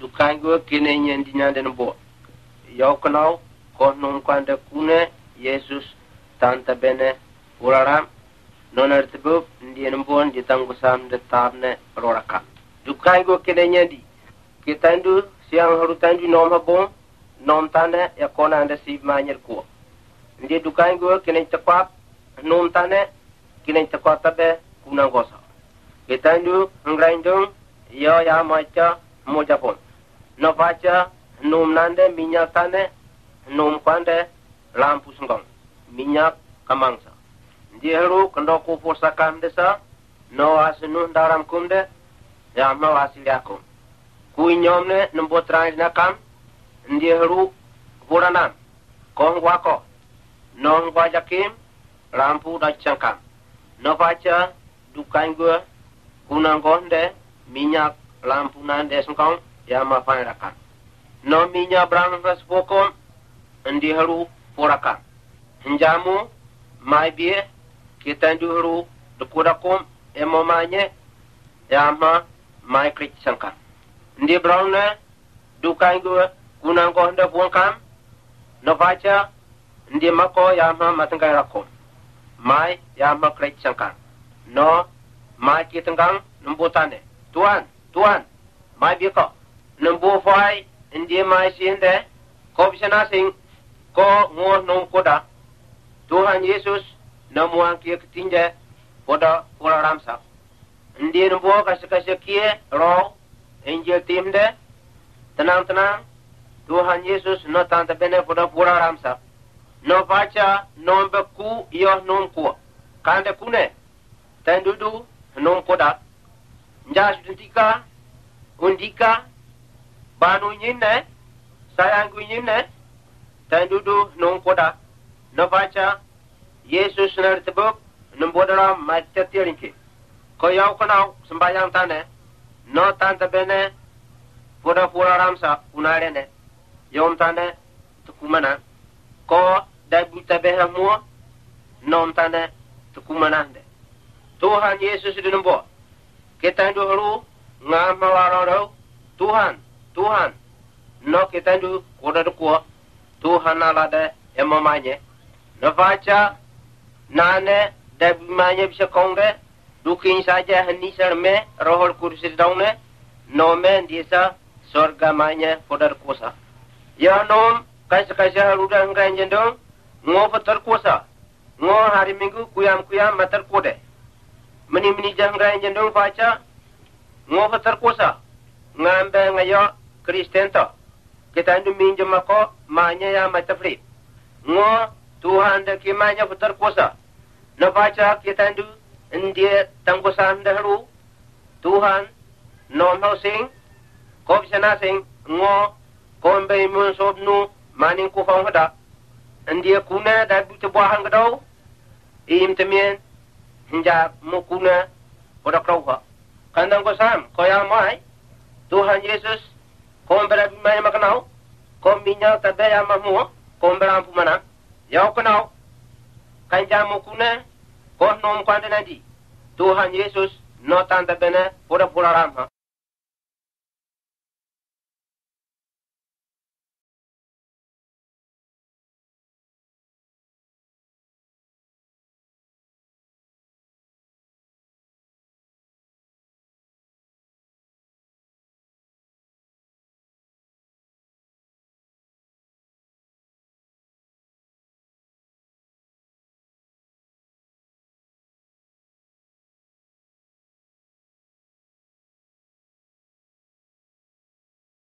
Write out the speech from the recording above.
Du kai go kine nyen dinya den bo yoknau konon kwanda kune Yesus tanta bene uraram nonartbu ndien bon ditanggo sam de tabne roraka du kai go kine nyedi kitandu siang harutandu noma bon nom tane ya kona anda si manyer ko ndi du kai go kine tekwa nom tane kine tekwa tabe kuna gosa kitandu ngraindum yo ya macha moja pon no pacha num nande minyak tane num kwande lampu senggang minyak kamangsa diheru kendoku pusakan desa no asenun daram kumde ya no asiliakum ku nyomne nembo trai nakam diheru buranan kong wako non wajakim lampu dacangkan no pacha dukan gua kunang konde minyak lampu nande senggang ya mafan rakan no minya brang ras bokom ndi haru poraka njamu mai bie kita ndi haru dukurakom emomanye yama mai krik sangka ndi brang na dukai go kunang ko nda bolkam no vacha ndi mako yama matangkai rakom mai yama krik sangka no mai kitenggang nembotane tuan mai bie ko nembu fai ndi mai sinde ko bisana sing ko ngor nom koda Tuhan Yesus namuang kia ketinja koda kula ramsa ndi nembu kasih kia roh injil timde tenang Tuhan Yesus no tanta bene koda kula ramsa no baca nom beku yo nom ku kande kune tendudu nom koda njas duntika undika banu nyine sayangu nyine tandudu nongkoda nabaca Yesus nertebuk nembodara macetirinki koyau kanau sembayang tane no tante bene pura ramsa unarene yom tane tukumana ko dabuta behamu nom tane tukumana de Tuhan Yesus dinembo kita dulu ngamalaroro Tuhan, no kita itu kuda Tuhan alade emamanya, no baca, nane debimanya bisa kongde, dukin saja heni serme rohol kursi daunne, no men desa sorga manya kuda kuasa. Ya nom kasih haludah engkau jendong, ngopo terkuasa, ngopo hari minggu kuyam materkude, meni jangan jendong baca, ngopo terkuasa, ngambe ngayo. Kristen to kita ndu minjem mako manya ya matafri ngo Tuhan de kimanya putar kuasa no baca kita ndu ndie tangkusan dahru Tuhan no sing ko bisana sing ngo kombe mun sobnu maning ku fangda ndie kuna da butu bahang do im temien hinja mukuna ora krauha kandang kosam koya mai Tuhan Yesus kombera bimanya makanau, kombinya tabaya mamu, kombera ampu mana, yau kenau, kanjamu kuna, konom kwanda nadi, Tuhan Yesus, no tanda bene, pura ramha.